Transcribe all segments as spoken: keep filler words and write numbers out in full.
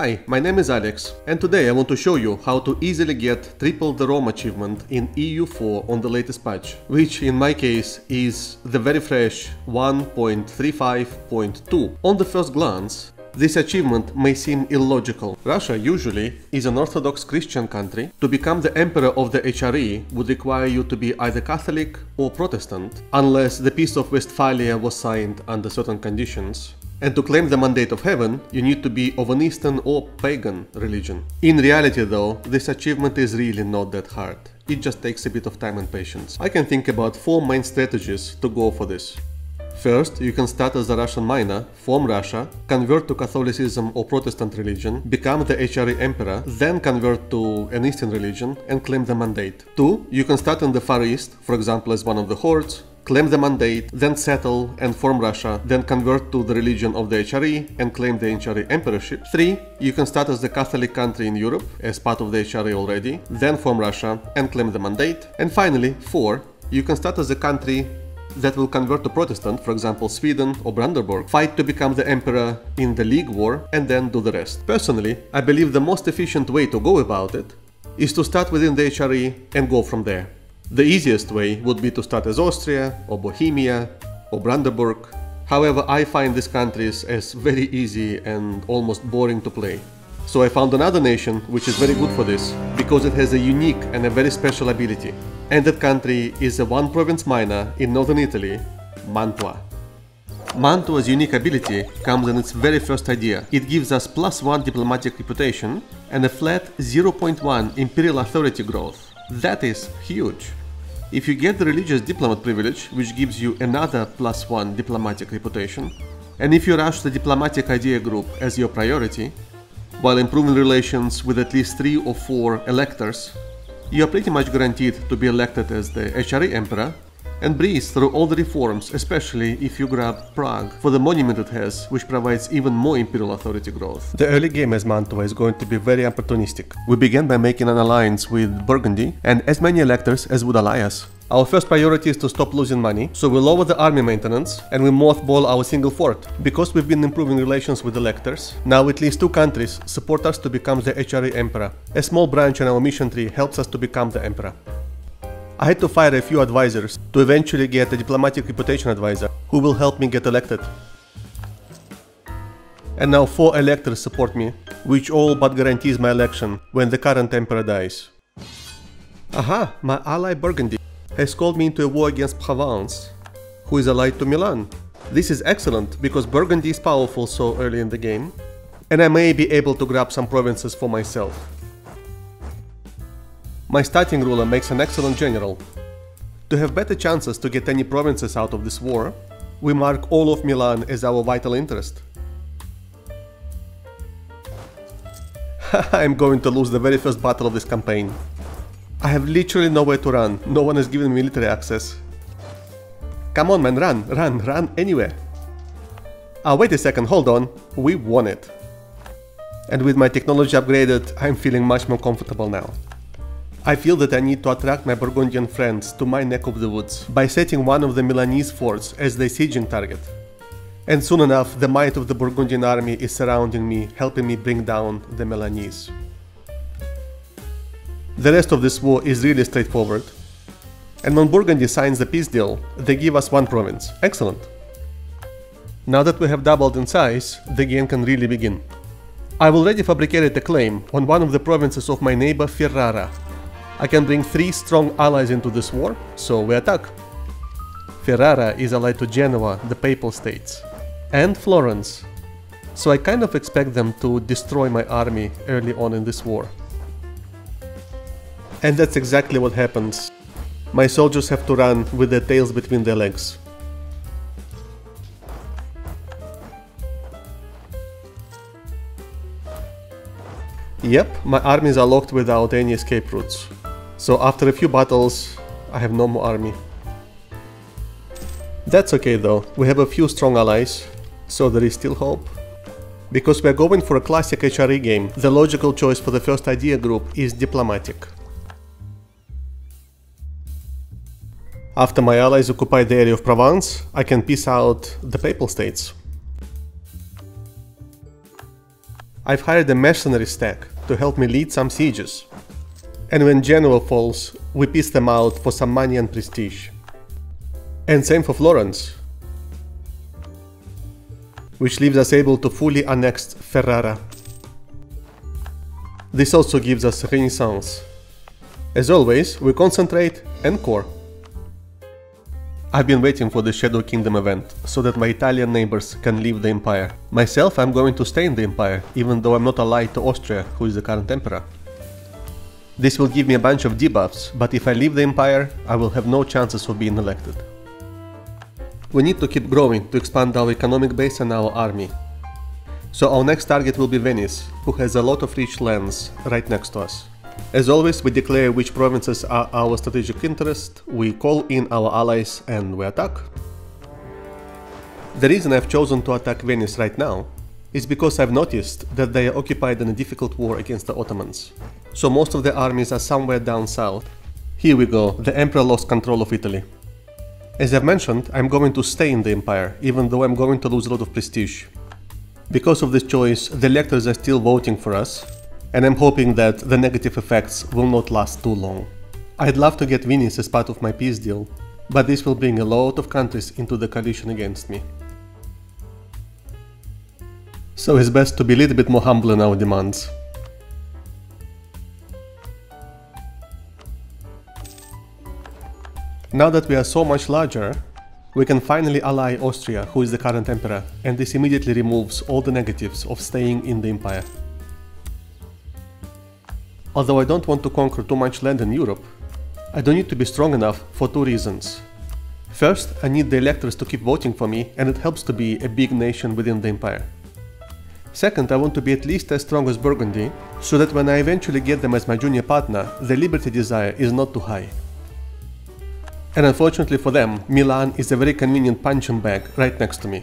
Hi, my name is Alex, and today I want to show you how to easily get triple the Rome achievement in E U four on the latest patch, which in my case is the very fresh one point three five point two. On the first glance, this achievement may seem illogical. Russia usually is an Orthodox Christian country. To become the emperor of the H R E would require you to be either Catholic or Protestant, unless the Peace of Westphalia was signed under certain conditions. And to claim the Mandate of Heaven, you need to be of an Eastern or pagan religion. In reality though, this achievement is really not that hard. It just takes a bit of time and patience. I can think about four main strategies to go for this. First, you can start as a Russian minor, form Russia, convert to Catholicism or Protestant religion, become the H R E emperor, then convert to an Eastern religion and claim the mandate. Two, you can start in the Far East, for example as one of the hordes, claim the mandate, then settle and form Russia, then convert to the religion of the H R E and claim the H R E emperorship. Three, you can start as the Catholic country in Europe, as part of the H R E already, then form Russia and claim the mandate. And finally, four, you can start as a country that will convert to Protestant, for example Sweden or Brandenburg, fight to become the emperor in the League War and then do the rest. Personally, I believe the most efficient way to go about it is to start within the H R E and go from there. The easiest way would be to start as Austria or Bohemia or Brandenburg. However, I find these countries as very easy and almost boring to play. So I found another nation which is very good for this, because it has a unique and a very special ability. And that country is a one province minor in northern Italy, Mantua. Mantua's unique ability comes in its very first idea. It gives us plus one diplomatic reputation and a flat zero point one imperial authority growth. That is huge. If you get the religious diplomat privilege, which gives you another plus one diplomatic reputation, and if you rush the diplomatic idea group as your priority, while improving relations with at least three or four electors, you are pretty much guaranteed to be elected as the H R E emperor and breeze through all the reforms, especially if you grab Prague for the monument it has, which provides even more imperial authority growth. The early game as Mantua is going to be very opportunistic. We began by making an alliance with Burgundy and as many electors as would allow us. Our first priority is to stop losing money, so we lower the army maintenance and we mothball our single fort. Because we've been improving relations with electors, now at least two countries support us to become the H R E emperor. A small branch in our mission tree helps us to become the emperor. I had to fire a few advisors to eventually get a diplomatic reputation advisor who will help me get elected. And now four electors support me, which all but guarantees my election when the current emperor dies. Aha, my ally Burgundy has called me into a war against Provence, who is allied to Milan. This is excellent because Burgundy is powerful so early in the game, and I may be able to grab some provinces for myself. My starting ruler makes an excellent general. To have better chances to get any provinces out of this war, we mark all of Milan as our vital interest. I'm going to lose the very first battle of this campaign. I have literally nowhere to run, no one has given me military access. Come on man, run, run, run anywhere. Ah, wait a second, hold on, we won it. And with my technology upgraded, I'm feeling much more comfortable now. I feel that I need to attract my Burgundian friends to my neck of the woods by setting one of the Milanese forts as their sieging target. And soon enough, the might of the Burgundian army is surrounding me, helping me bring down the Milanese. The rest of this war is really straightforward. And when Burgundy signs the peace deal, they give us one province. Excellent. Now that we have doubled in size, the game can really begin. I've already fabricated a claim on one of the provinces of my neighbor Ferrara. I can bring three strong allies into this war, so we attack. Ferrara is allied to Genoa, the Papal States, and Florence, so I kind of expect them to destroy my army early on in this war. And that's exactly what happens. My soldiers have to run with their tails between their legs. Yep, my armies are locked without any escape routes. So after a few battles, I have no more army. That's okay though, we have a few strong allies, so there is still hope. Because we are going for a classic H R E game, the logical choice for the first idea group is diplomatic. After my allies occupy the area of Provence, I can peace out the Papal States. I've hired a mercenary stack to help me lead some sieges. And when Genoa falls, we piss them out for some money and prestige. And same for Florence, which leaves us able to fully annex Ferrara. This also gives us Renaissance. As always, we concentrate and core. I've been waiting for the Shadow Kingdom event, so that my Italian neighbors can leave the Empire. Myself, I'm going to stay in the Empire, even though I'm not allied to Austria, who is the current Emperor. This will give me a bunch of debuffs, but if I leave the Empire, I will have no chances of being elected. We need to keep growing to expand our economic base and our army. So our next target will be Venice, who has a lot of rich lands right next to us. As always, we declare which provinces are our strategic interest, we call in our allies and we attack. The reason I've chosen to attack Venice right now is because I've noticed that they are occupied in a difficult war against the Ottomans. So most of the armies are somewhere down south. Here we go, the Emperor lost control of Italy. As I've mentioned, I'm going to stay in the Empire, even though I'm going to lose a lot of prestige. Because of this choice, the electors are still voting for us, and I'm hoping that the negative effects will not last too long. I'd love to get Venice as part of my peace deal, but this will bring a lot of countries into the coalition against me. So it's best to be a little bit more humble in our demands. Now that we are so much larger, we can finally ally Austria, who is the current emperor, and this immediately removes all the negatives of staying in the empire. Although I don't want to conquer too much land in Europe, I do need to be strong enough for two reasons. First, I need the electors to keep voting for me, and it helps to be a big nation within the empire. Second, I want to be at least as strong as Burgundy, so that when I eventually get them as my junior partner, the liberty desire is not too high. And unfortunately for them, Milan is a very convenient punching bag right next to me.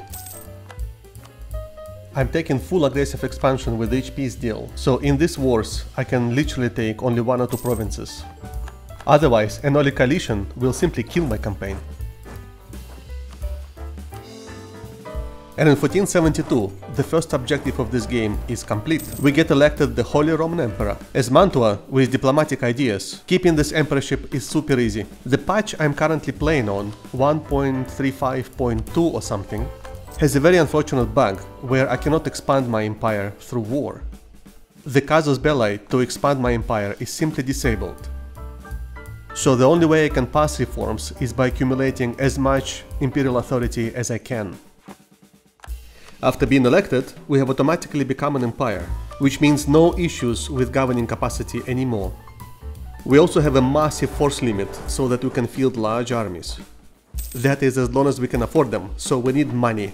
I'm taking full aggressive expansion with each peace deal, so in these wars I can literally take only one or two provinces. Otherwise, an early coalition will simply kill my campaign. And in fourteen seventy-two, the first objective of this game is complete. We get elected the Holy Roman Emperor, as Mantua with diplomatic ideas. Keeping this emperorship is super easy. The patch I'm currently playing on, one point three five point two or something, has a very unfortunate bug where I cannot expand my empire through war. The casus belli to expand my empire is simply disabled. So the only way I can pass reforms is by accumulating as much imperial authority as I can. After being elected, we have automatically become an empire, which means no issues with governing capacity anymore. We also have a massive force limit so that we can field large armies. That is as long as we can afford them, so we need money.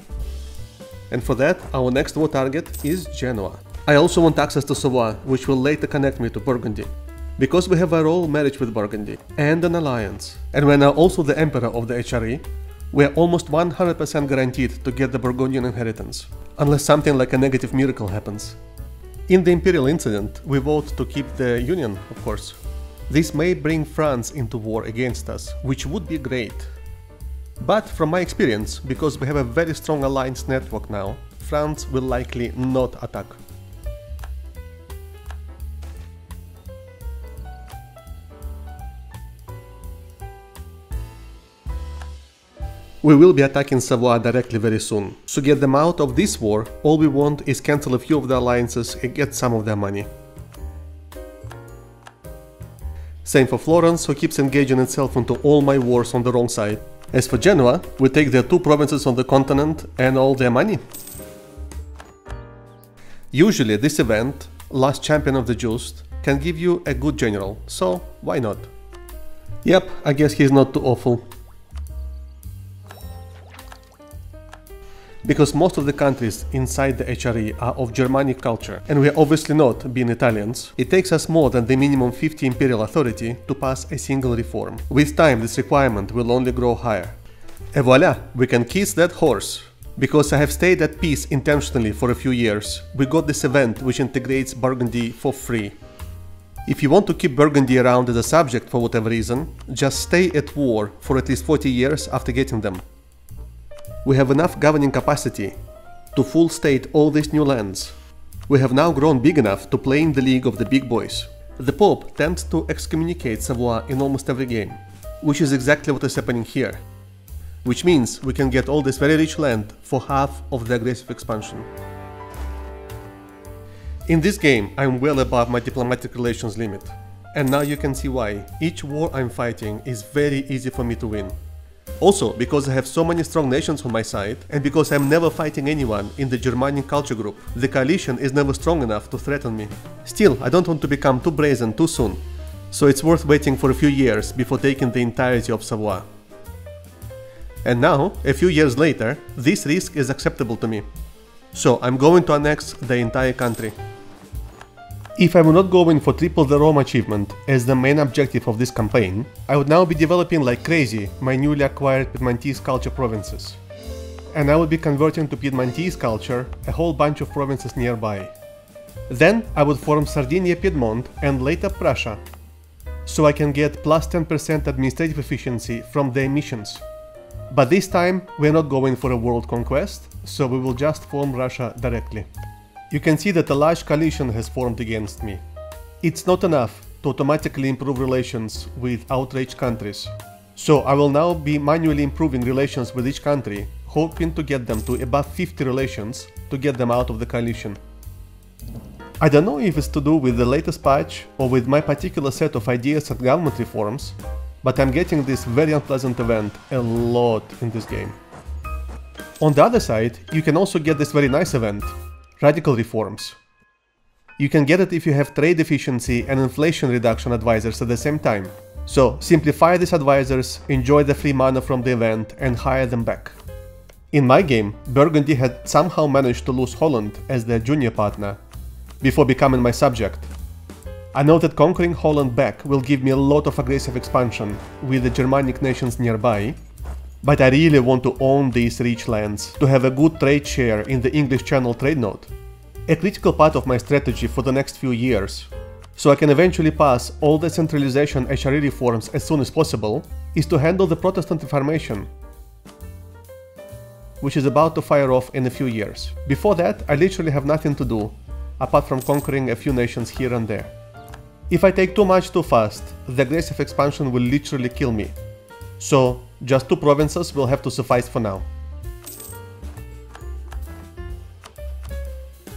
And for that, our next war target is Genoa. I also want access to Savoy, which will later connect me to Burgundy, because we have a royal marriage with Burgundy and an alliance. And we are also the emperor of the H R E, we are almost one hundred percent guaranteed to get the Burgundian inheritance, unless something like a negative miracle happens. In the imperial incident, we vote to keep the union, of course. This may bring France into war against us, which would be great. But from my experience, because we have a very strong alliance network now, France will likely not attack. We will be attacking Savoy directly very soon. So get them out of this war, all we want is cancel a few of the alliances and get some of their money. Same for Florence, who keeps engaging itself into all my wars on the wrong side. As for Genoa, we take their two provinces on the continent and all their money. Usually this event, Last Champion of the Just, can give you a good general, so why not? Yep, I guess he's not too awful. Because most of the countries inside the H R E are of Germanic culture, and we are obviously not, being Italians, it takes us more than the minimum fifty imperial authority to pass a single reform. With time, this requirement will only grow higher. Et voila, we can kiss that horse. Because I have stayed at peace intentionally for a few years, we got this event which integrates Burgundy for free. If you want to keep Burgundy around as a subject for whatever reason, just stay at war for at least forty years after getting them. We have enough governing capacity to full state all these new lands, We have now grown big enough to play in the league of the big boys. The Pope tends to excommunicate Savoy in almost every game, which is exactly what is happening here. Which means we can get all this very rich land for half of the aggressive expansion. In this game I'm well above my diplomatic relations limit. And now you can see why. Each war I'm fighting is very easy for me to win. Also, because I have so many strong nations on my side, and because I'm never fighting anyone in the Germanic culture group, the coalition is never strong enough to threaten me. Still, I don't want to become too brazen too soon, so it's worth waiting for a few years before taking the entirety of Savoy. And now, a few years later, this risk is acceptable to me. So I'm going to annex the entire country. If I were not going for triple the Rome achievement as the main objective of this campaign, I would now be developing like crazy my newly acquired Piedmontese culture provinces. And I would be converting to Piedmontese culture a whole bunch of provinces nearby. Then I would form Sardinia Piedmont and later Prussia, so I can get plus ten percent administrative efficiency from their missions. But this time we're not going for a world conquest, so we will just form Russia directly. You can see that a large coalition has formed against me. It's not enough to automatically improve relations with outraged countries, so I will now be manually improving relations with each country, hoping to get them to above fifty relations to get them out of the coalition. I don't know if it's to do with the latest patch or with my particular set of ideas and government reforms, but I'm getting this very unpleasant event a lot in this game. On the other side, you can also get this very nice event, radical reforms. You can get it if you have trade efficiency and inflation reduction advisors at the same time. So simplify these advisors, enjoy the free mana from the event, and hire them back. In my game, Burgundy had somehow managed to lose Holland as their junior partner before becoming my subject. I know that conquering Holland back will give me a lot of aggressive expansion with the Germanic nations nearby, but I really want to own these rich lands to have a good trade share in the English Channel trade node, a critical part of my strategy for the next few years, so I can eventually pass all the centralization H R E reforms as soon as possible, is to handle the Protestant Reformation, which is about to fire off in a few years. Before that, I literally have nothing to do, apart from conquering a few nations here and there. If I take too much too fast, the aggressive expansion will literally kill me. So, just two provinces will have to suffice for now.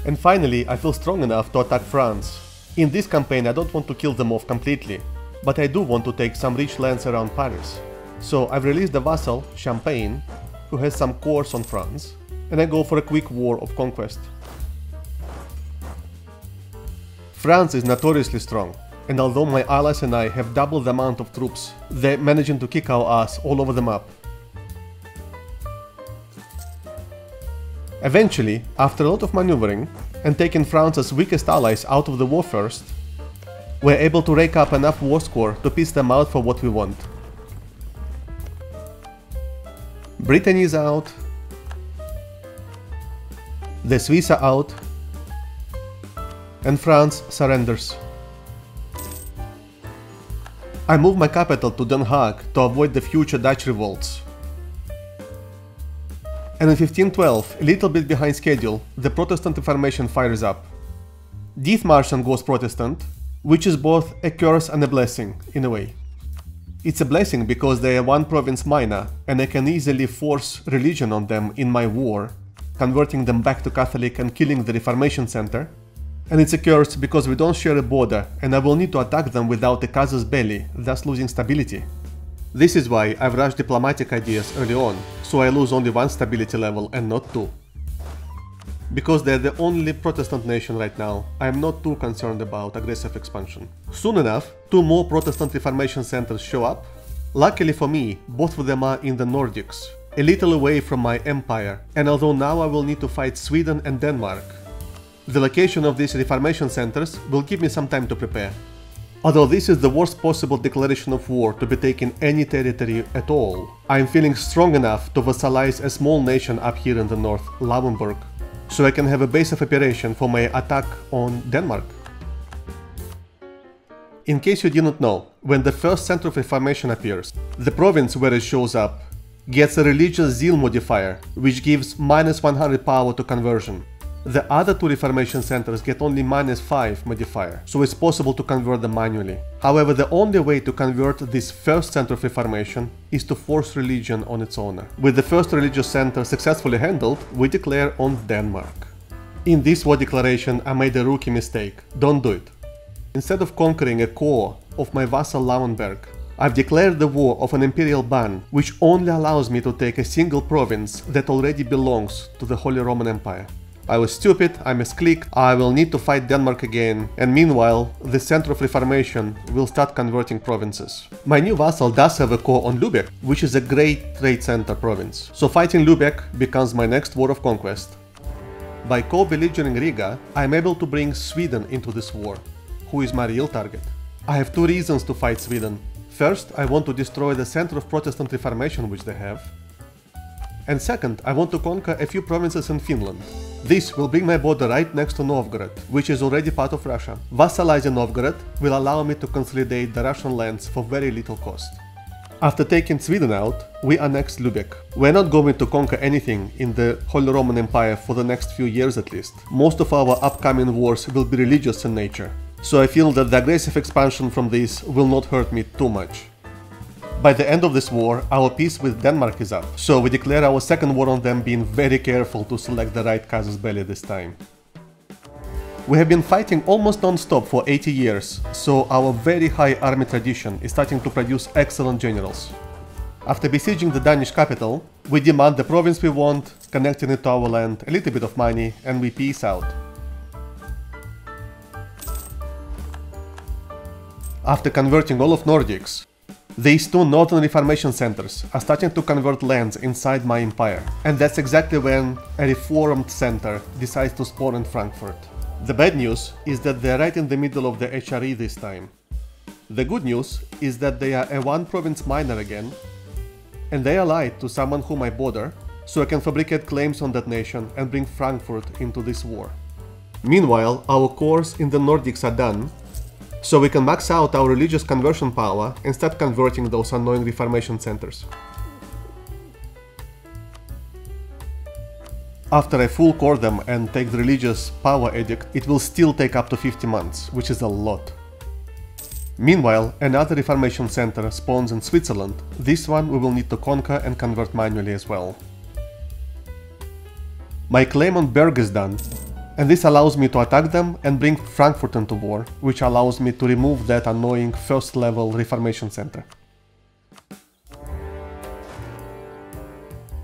And finally, I feel strong enough to attack France. In this campaign I don't want to kill them off completely, but I do want to take some rich lands around Paris. So I've released a vassal, Champagne, who has some course on France, and I go for a quick war of conquest. France is notoriously strong. And although my allies and I have double the amount of troops, they're managing to kick our ass all over the map. Eventually, after a lot of maneuvering, and taking France's weakest allies out of the war first, we're able to rake up enough war score to piss them out for what we want. Brittany is out, the Swiss are out, and France surrenders. I move my capital to Den Haag to avoid the future Dutch revolts. And in fifteen twelve, a little bit behind schedule, the Protestant Reformation fires up. Dietmarschen goes Protestant, which is both a curse and a blessing, in a way. It's a blessing because they are one province minor, and I can easily force religion on them in my war, converting them back to Catholic and killing the Reformation Center. And it's a curse because we don't share a border, and I will need to attack them without a casus belli, thus losing stability. This is why I've rushed diplomatic ideas early on, so I lose only one stability level and not two. Because they're the only Protestant nation right now, I'm not too concerned about aggressive expansion. Soon enough, two more Protestant Reformation centers show up. Luckily for me, both of them are in the Nordics, a little away from my empire, and although now I will need to fight Sweden and Denmark, the location of these Reformation centers will give me some time to prepare. Although this is the worst possible declaration of war to be taken any territory at all, I am feeling strong enough to vassalize a small nation up here in the north, Lauenburg, so I can have a base of operation for my attack on Denmark. In case you didn't know, when the first center of Reformation appears, the province where it shows up gets a religious zeal modifier, which gives minus one hundred power to conversion. The other two Reformation centers get only minus five modifier, so it's possible to convert them manually. However, the only way to convert this first center of Reformation is to force religion on its owner. With the first religious center successfully handled, we declare on Denmark. In this war declaration I made a rookie mistake. Don't do it. Instead of conquering a core of my vassal Lauenberg, I've declared the war of an imperial ban, which only allows me to take a single province that already belongs to the Holy Roman Empire. I was stupid, I misclicked, I will need to fight Denmark again, and meanwhile, the center of Reformation will start converting provinces. My new vassal does have a core on Lübeck, which is a great trade center province, so fighting Lübeck becomes my next war of conquest. By co-belligerent Riga, I am able to bring Sweden into this war, who is my real target. I have two reasons to fight Sweden. First, I want to destroy the center of Protestant Reformation which they have, and second, I want to conquer a few provinces in Finland. This will bring my border right next to Novgorod, which is already part of Russia. Vassalizing Novgorod will allow me to consolidate the Russian lands for very little cost. After taking Sweden out, we annexed Lübeck. We're not going to conquer anything in the Holy Roman Empire for the next few years at least. Most of our upcoming wars will be religious in nature, so I feel that the aggressive expansion from this will not hurt me too much. By the end of this war, our peace with Denmark is up, so we declare our second war on them, being very careful to select the right casus belli this time. We have been fighting almost non-stop for eighty years, so our very high army tradition is starting to produce excellent generals. After besieging the Danish capital, we demand the province we want, connecting it to our land, a little bit of money, and we peace out. After converting all of Nordics, these two northern Reformation centers are starting to convert lands inside my empire, and that's exactly when a reformed center decides to spawn in Frankfurt. The bad news is that they're right in the middle of the H R E this time. The good news is that they are a one province minor again, and they are allied to someone whom I border, so I can fabricate claims on that nation and bring Frankfurt into this war. Meanwhile, our cores in the Nordics are done, so we can max out our religious conversion power and start converting those annoying Reformation centers. After I full core them and take the religious power edict, it will still take up to fifty months, which is a lot. Meanwhile, another Reformation center spawns in Switzerland. This one we will need to conquer and convert manually as well. My claim on Berg is done, and this allows me to attack them and bring Frankfurt into war, which allows me to remove that annoying first level Reformation center.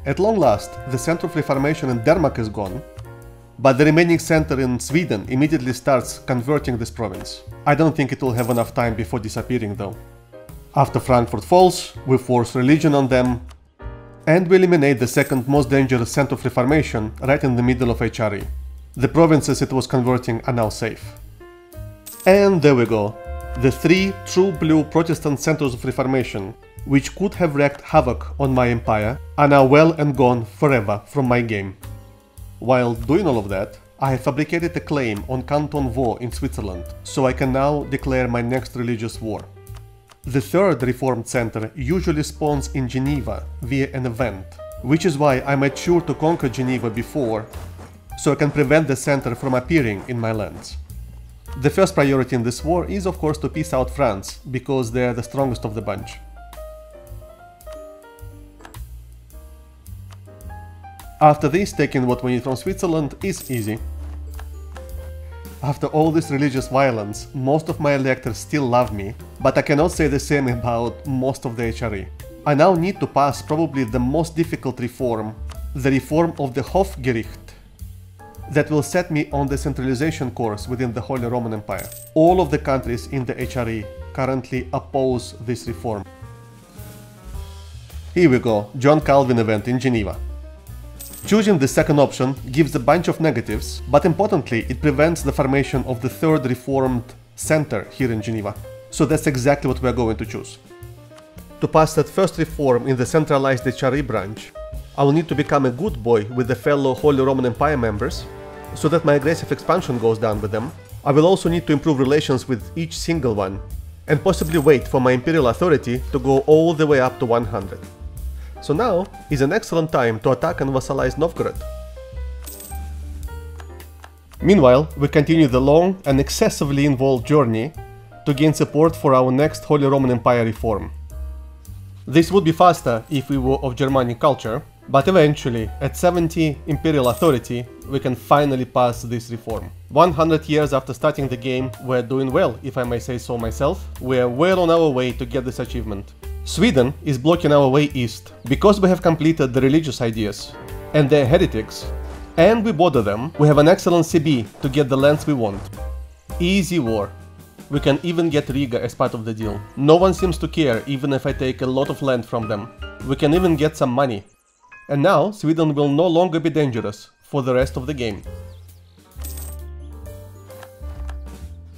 At long last, the center of Reformation in Denmark is gone, but the remaining center in Sweden immediately starts converting this province. I don't think it will have enough time before disappearing though. After Frankfurt falls, we force religion on them, and we eliminate the second most dangerous center of Reformation right in the middle of H R E. The provinces it was converting are now safe. And there we go. The three true blue Protestant centers of Reformation, which could have wreaked havoc on my empire, are now well and gone forever from my game. While doing all of that, I have fabricated a claim on Canton Vaud in Switzerland, so I can now declare my next religious war. The third reformed center usually spawns in Geneva via an event, which is why I made sure to conquer Geneva before, so I can prevent the center from appearing in my lands. The first priority in this war is of course to peace out France, because they are the strongest of the bunch. After this, taking what we need from Switzerland is easy. After all this religious violence, most of my electors still love me, but I cannot say the same about most of the H R E. I now need to pass probably the most difficult reform, the reform of the Hofgericht, that will set me on the centralization course within the Holy Roman Empire. All of the countries in the H R E currently oppose this reform. Here we go, John Calvin event in Geneva. Choosing the second option gives a bunch of negatives, but importantly it prevents the formation of the third reformed center here in Geneva. So that's exactly what we're going to choose. To pass that first reform in the centralized H R E branch, I will need to become a good boy with the fellow Holy Roman Empire members, so that my aggressive expansion goes down with them. I will also need to improve relations with each single one, and possibly wait for my imperial authority to go all the way up to one hundred. So now is an excellent time to attack and vassalize Novgorod. Meanwhile, we continue the long and excessively involved journey to gain support for our next Holy Roman Empire reform. This would be faster if we were of Germanic culture, but eventually, at seventy imperial authority, we can finally pass this reform. one hundred years after starting the game, we're doing well, if I may say so myself. We're well on our way to get this achievement. Sweden is blocking our way east, because we have completed the religious ideas, and they're heretics, and we border them. We have an excellent C B to get the lands we want. Easy war. We can even get Riga as part of the deal. No one seems to care, even if I take a lot of land from them. We can even get some money. And now Sweden will no longer be dangerous for the rest of the game.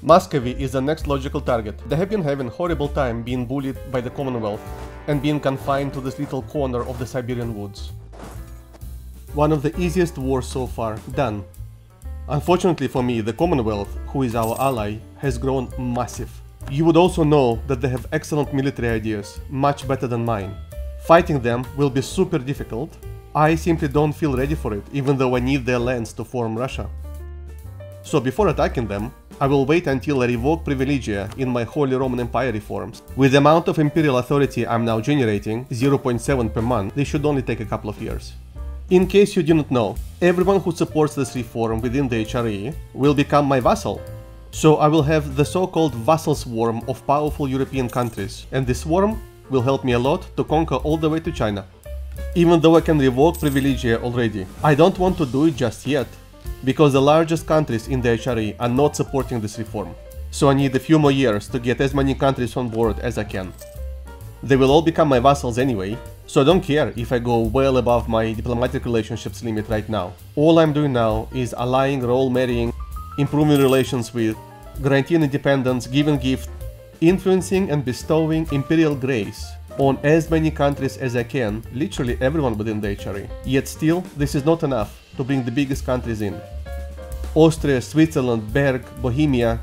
Muscovy is the next logical target. They have been having a horrible time being bullied by the Commonwealth and being confined to this little corner of the Siberian woods. One of the easiest wars so far done. Unfortunately for me, the Commonwealth, who is our ally, has grown massive. You would also know that they have excellent military ideas, much better than mine. Fighting them will be super difficult. I simply don't feel ready for it, even though I need their lands to form Russia. So before attacking them, I will wait until I revoke privilegia in my Holy Roman Empire reforms. With the amount of imperial authority I'm now generating, zero point seven per month, this should only take a couple of years. In case you didn't know, everyone who supports this reform within the H R E will become my vassal. So I will have the so-called vassal swarm of powerful European countries, and this swarm will help me a lot to conquer all the way to China. Even though I can revoke privilegia already, I don't want to do it just yet, because the largest countries in the H R E are not supporting this reform. So I need a few more years to get as many countries on board as I can. They will all become my vassals anyway, so I don't care if I go well above my diplomatic relationships limit right now. All I'm doing now is allying, role marrying, improving relations with, granting independence, giving gifts, influencing and bestowing imperial grace on as many countries as I can, literally everyone within the H R E. Yet still, this is not enough to bring the biggest countries in. Austria, Switzerland, Berg, Bohemia,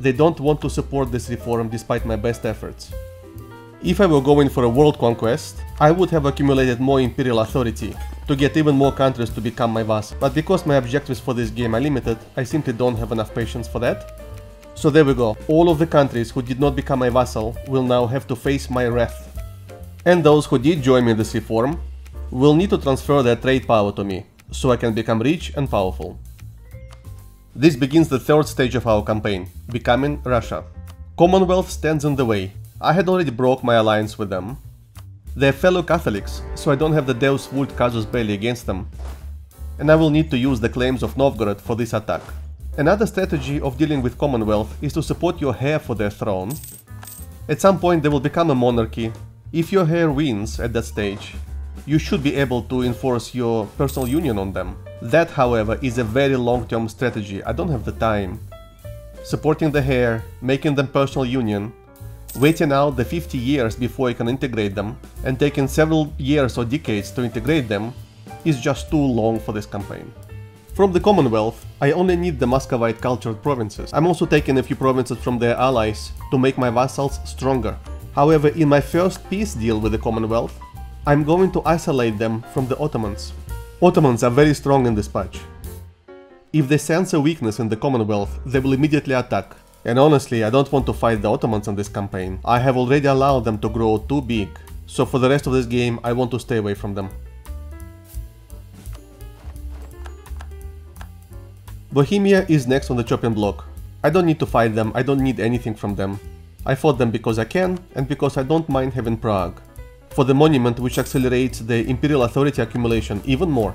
they don't want to support this reform despite my best efforts. If I were going for a world conquest, I would have accumulated more imperial authority to get even more countries to become my vassal. But because my objectives for this game are limited, I simply don't have enough patience for that. So there we go. All of the countries who did not become my vassal will now have to face my wrath. And those who did join me in this reform will need to transfer their trade power to me, so I can become rich and powerful. This begins the third stage of our campaign, becoming Russia. Commonwealth stands in the way. I had already broke my alliance with them. They're fellow Catholics, so I don't have the Deus vult casus belli against them. And I will need to use the claims of Novgorod for this attack. Another strategy of dealing with Commonwealth is to support your heir for their throne. At some point they will become a monarchy. If your heir wins at that stage, you should be able to enforce your personal union on them. That, however, is a very long-term strategy. I don't have the time. Supporting the heir, making them personal union, waiting out the fifty years before you can integrate them, and taking several years or decades to integrate them, is just too long for this campaign. From the Commonwealth, I only need the Moscovite cultured provinces. I'm also taking a few provinces from their allies to make my vassals stronger. However, in my first peace deal with the Commonwealth, I'm going to isolate them from the Ottomans. Ottomans are very strong in this patch. If they sense a weakness in the Commonwealth, they will immediately attack. And honestly, I don't want to fight the Ottomans on this campaign. I have already allowed them to grow too big, so for the rest of this game I want to stay away from them. Bohemia is next on the chopping block. I don't need to fight them, I don't need anything from them. I fought them because I can, and because I don't mind having Prague, for the monument which accelerates the imperial authority accumulation even more.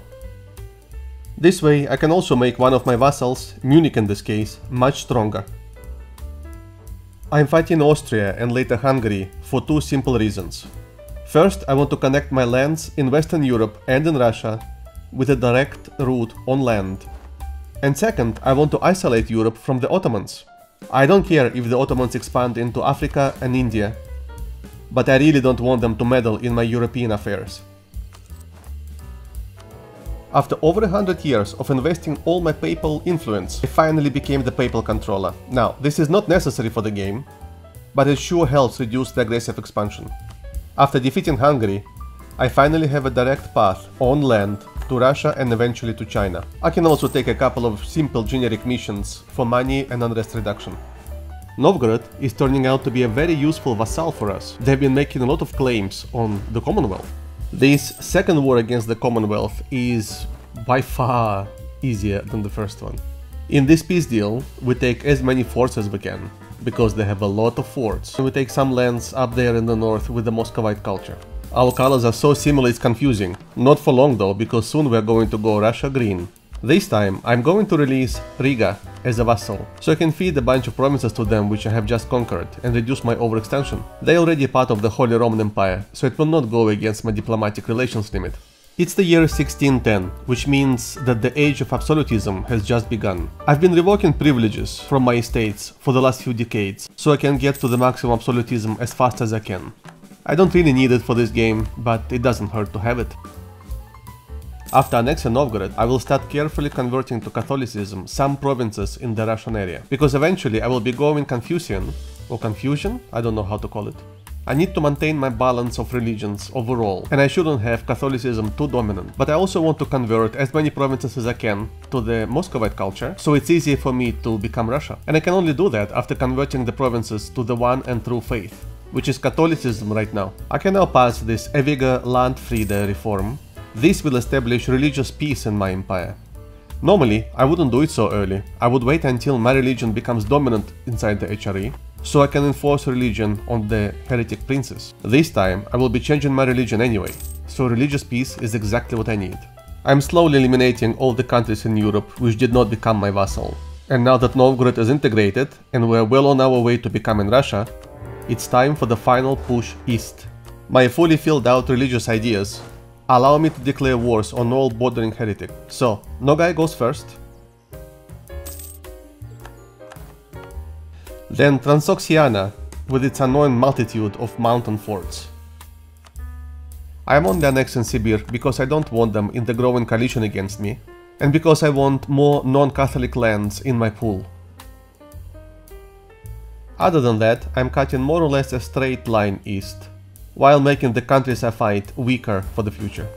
This way I can also make one of my vassals, Munich in this case, much stronger. I'm fighting Austria and later Hungary for two simple reasons. First, I want to connect my lands in Western Europe and in Russia with a direct route on land. And second, I want to isolate Europe from the Ottomans. I don't care if the Ottomans expand into Africa and India, but I really don't want them to meddle in my European affairs. After over one hundred years of investing all my papal influence, I finally became the papal controller. Now, this is not necessary for the game, but it sure helps reduce the aggressive expansion. After defeating Hungary, I finally have a direct path on land to Russia and eventually to China. I can also take a couple of simple generic missions for money and unrest reduction. Novgorod is turning out to be a very useful vassal for us. They've been making a lot of claims on the Commonwealth. This second war against the Commonwealth is by far easier than the first one. In this peace deal, we take as many forts as we can, because they have a lot of forts, and we take some lands up there in the north with the Moscovite culture. Our colors are so similar it's confusing. Not for long though, because soon we're going to go Russia green. This time I'm going to release Riga as a vassal, so I can feed a bunch of provinces to them which I have just conquered and reduce my overextension. They're already part of the Holy Roman Empire, so it will not go against my diplomatic relations limit. It's the year sixteen ten, which means that the age of absolutism has just begun. I've been revoking privileges from my estates for the last few decades, so I can get to the maximum absolutism as fast as I can. I don't really need it for this game, but it doesn't hurt to have it. After annexing Novgorod, I will start carefully converting to Catholicism some provinces in the Russian area, because eventually I will be going Confucian, or Confucian, I don't know how to call it. I need to maintain my balance of religions overall, and I shouldn't have Catholicism too dominant. But I also want to convert as many provinces as I can to the Moscovite culture, so it's easier for me to become Russia. And I can only do that after converting the provinces to the one and true faith, which is Catholicism right now. I can now pass this Eviga Landfriede reform. This will establish religious peace in my empire. Normally, I wouldn't do it so early. I would wait until my religion becomes dominant inside the H R E, so I can enforce religion on the heretic princes. This time, I will be changing my religion anyway, so religious peace is exactly what I need. I'm slowly eliminating all the countries in Europe which did not become my vassal. And now that Novgorod is integrated, and we're well on our way to becoming Russia, it's time for the final push east. My fully filled out religious ideas allow me to declare wars on all bordering heretics. So, Nogai goes first. Then Transoxiana, with its annoying multitude of mountain forts. I'm only annexing Sibir because I don't want them in the growing coalition against me, and because I want more non-Catholic lands in my pool. Other than that, I'm cutting more or less a straight line east, while making the countries I fight weaker for the future.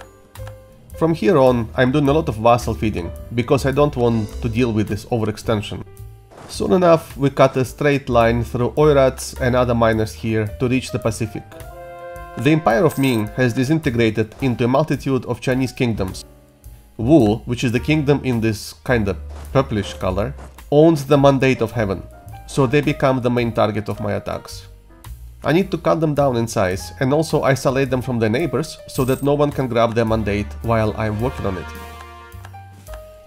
From here on, I'm doing a lot of vassal feeding, because I don't want to deal with this overextension. Soon enough, we cut a straight line through Oirats and other minors here to reach the Pacific. The Empire of Ming has disintegrated into a multitude of Chinese kingdoms. Wu, which is the kingdom in this kinda purplish color, owns the Mandate of Heaven, so they become the main target of my attacks. I need to cut them down in size and also isolate them from their neighbors so that no one can grab their mandate while I'm working on it.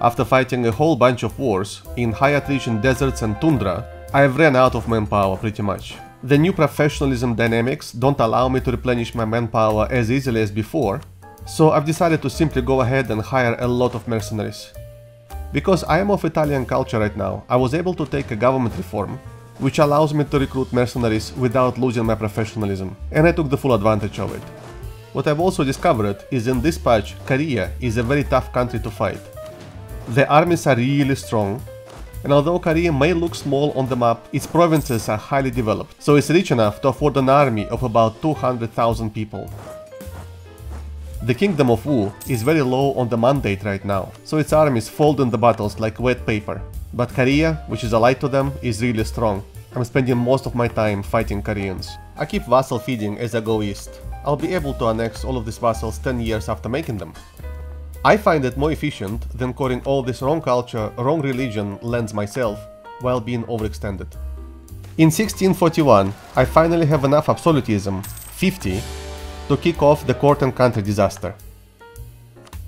After fighting a whole bunch of wars in high attrition deserts and tundra, I've ran out of manpower pretty much. The new professionalism dynamics don't allow me to replenish my manpower as easily as before, so I've decided to simply go ahead and hire a lot of mercenaries. Because I am of Italian culture right now, I was able to take a government reform, which allows me to recruit mercenaries without losing my professionalism, and I took the full advantage of it. What I've also discovered is in this patch, Korea is a very tough country to fight. The armies are really strong, and although Korea may look small on the map, its provinces are highly developed, so it's rich enough to afford an army of about two hundred thousand people. The kingdom of Wu is very low on the mandate right now, so its armies fold in the battles like wet paper. But Korea, which is allied to them, is really strong. I'm spending most of my time fighting Koreans. I keep vassal feeding as I go east. I'll be able to annex all of these vassals ten years after making them. I find it more efficient than courting all this wrong culture, wrong religion lands myself, while being overextended. In sixteen forty-one, I finally have enough absolutism, fifty, to kick off the court and country disaster.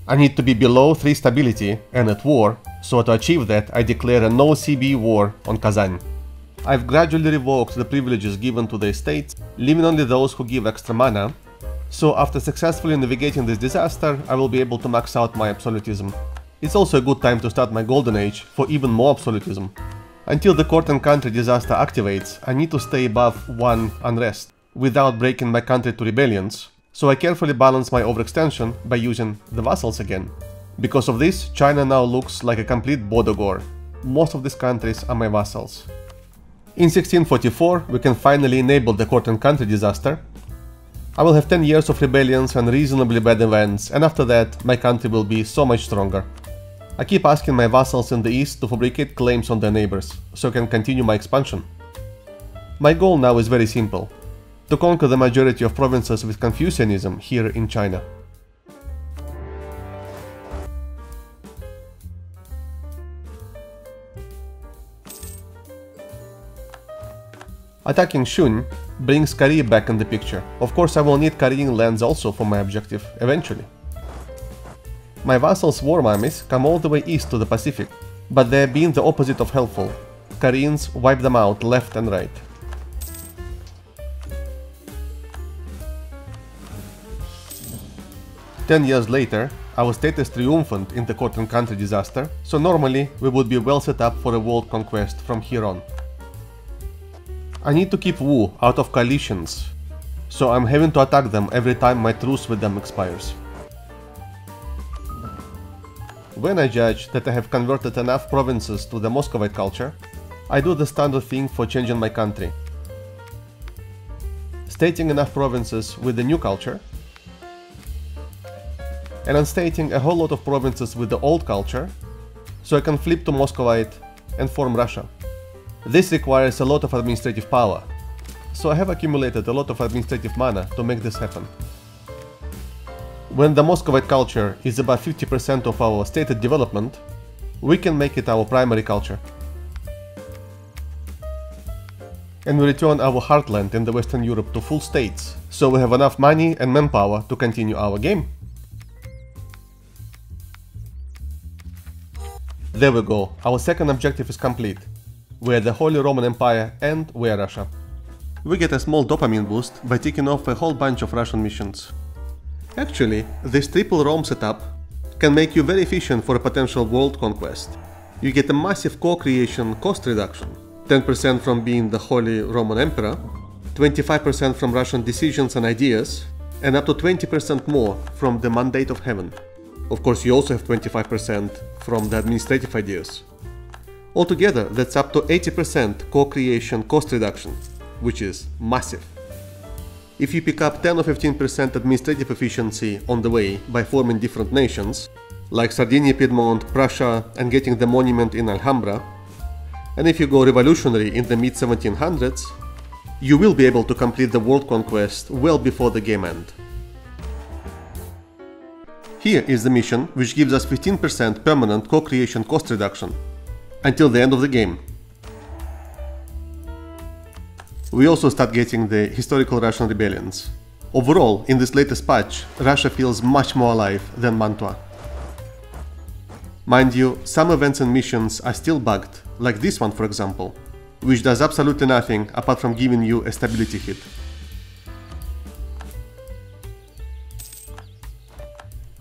I need to be below three stability and at war, so to achieve that I declare a no C B war on Kazan. I've gradually revoked the privileges given to the estates, leaving only those who give extra mana. So after successfully navigating this disaster, I will be able to max out my absolutism. It's also a good time to start my golden age for even more absolutism. Until the court and country disaster activates, I need to stay above one unrest, without breaking my country to rebellions, so I carefully balance my overextension by using the vassals again. Because of this, China now looks like a complete border gore. Most of these countries are my vassals. In sixteen forty-four, we can finally enable the court and country disaster. I will have ten years of rebellions and reasonably bad events, and after that my country will be so much stronger. I keep asking my vassals in the east to fabricate claims on their neighbors, so I can continue my expansion. My goal now is very simple: to conquer the majority of provinces with Confucianism here in China. Attacking Shun brings Korea back in the picture. Of course, I will need Korean lands also for my objective, eventually. My vassals' war mummies come all the way east to the Pacific, but they're being the opposite of helpful. Koreans wipe them out left and right. Ten years later, our state is triumphant in the court and country disaster, so normally we would be well set up for a world conquest from here on. I need to keep Wu out of coalitions, so I'm having to attack them every time my truce with them expires. When I judge that I have converted enough provinces to the Moscovite culture, I do the standard thing for changing my country. Stating enough provinces with the new culture, and unstating a whole lot of provinces with the old culture, so I can flip to Moscovite and form Russia. This requires a lot of administrative power, so I have accumulated a lot of administrative mana to make this happen. When the Moscovite culture is about fifty percent of our stated development, we can make it our primary culture. And we return our heartland in the Western Europe to full states, so we have enough money and manpower to continue our game. There we go, our second objective is complete. We are the Holy Roman Empire and we are Russia. We get a small dopamine boost by ticking off a whole bunch of Russian missions. Actually, this triple Rome setup can make you very efficient for a potential world conquest. You get a massive co-creation cost reduction, ten percent from being the Holy Roman Emperor, twenty-five percent from Russian decisions and ideas, and up to twenty percent more from the Mandate of Heaven. Of course, you also have twenty-five percent from the administrative ideas. Altogether, that's up to eighty percent co-creation cost reduction, which is massive. If you pick up ten or fifteen percent administrative efficiency on the way by forming different nations, like Sardinia, Piedmont, Prussia, and getting the monument in Alhambra, and if you go revolutionary in the mid seventeen hundreds, you will be able to complete the world conquest well before the game end. Here is the mission, which gives us fifteen percent permanent co-creation cost reduction until the end of the game. We also start getting the historical Russian rebellions. Overall, in this latest patch, Russia feels much more alive than Mantua. Mind you, some events and missions are still bugged, like this one for example, which does absolutely nothing apart from giving you a stability hit.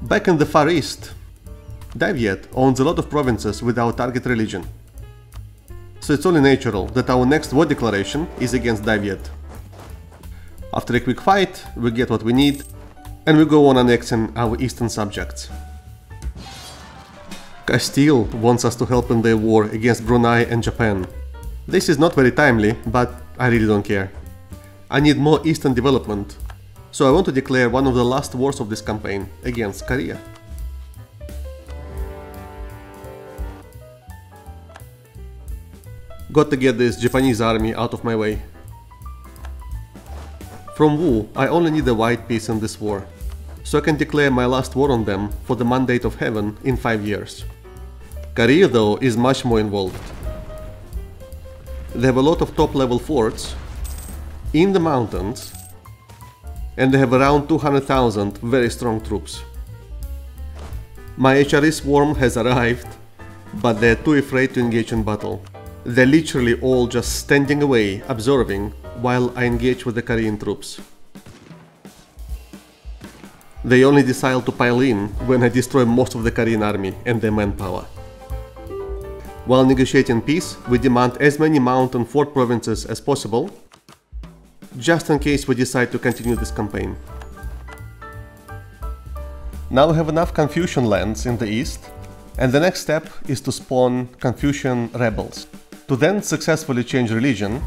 Back in the Far East, Davyat owns a lot of provinces with our target religion. So it's only natural that our next war declaration is against Davyat. After a quick fight, we get what we need, and we go on annexing our eastern subjects. Castile wants us to help in their war against Brunei and Japan. This is not very timely, but I really don't care. I need more eastern development, so I want to declare one of the last wars of this campaign against Korea. Got to get this Japanese army out of my way. From Wu, I only need a white piece in this war, so I can declare my last war on them for the Mandate of Heaven in five years. Korea, though, is much more involved. They have a lot of top-level forts in the mountains, and they have around two hundred thousand very strong troops. My H R E swarm has arrived, but they're too afraid to engage in battle. They're literally all just standing away, observing, while I engage with the Korean troops. They only decide to pile in when I destroy most of the Korean army and their manpower. While negotiating peace, we demand as many mountain fort provinces as possible, just in case we decide to continue this campaign. Now we have enough Confucian lands in the east, and the next step is to spawn Confucian rebels. To then successfully change religion,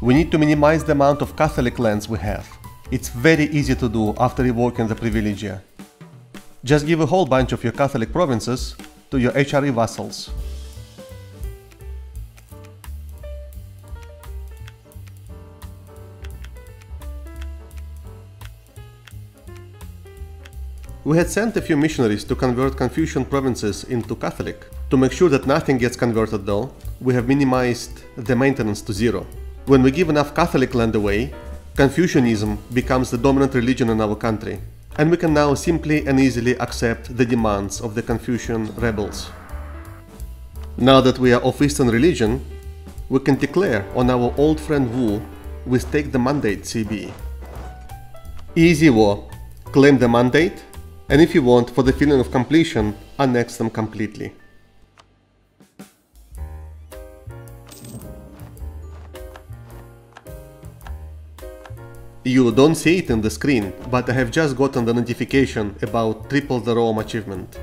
we need to minimize the amount of Catholic lands we have, It's very easy to do after you work in the privilegia. Just give a whole bunch of your Catholic provinces to your H R E vassals. We had sent a few missionaries to convert Confucian provinces into Catholic. To make sure that nothing gets converted though, we have minimized the maintenance to zero. When we give enough Catholic land away, Confucianism becomes the dominant religion in our country, and we can now simply and easily accept the demands of the Confucian rebels. Now that we are of Eastern religion, we can declare on our old friend Wu, we stake the mandate C B. Easy war, claim the mandate, and if you want, for the feeling of completion, annex them completely. You don't see it in the screen, but I have just gotten the notification about triple the Rome achievement.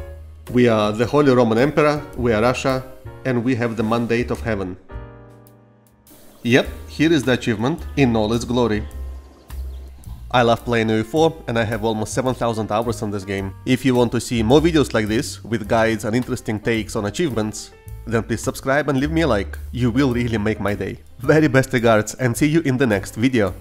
We are the Holy Roman Emperor, we are Russia, and we have the Mandate of Heaven. Yep, here is the achievement in all its glory. I love playing E U four and I have almost seven thousand hours on this game. If you want to see more videos like this, with guides and interesting takes on achievements, then please subscribe and leave me a like. You will really make my day. Very best regards and see you in the next video.